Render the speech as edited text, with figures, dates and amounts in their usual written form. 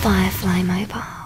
Firefly Mobile.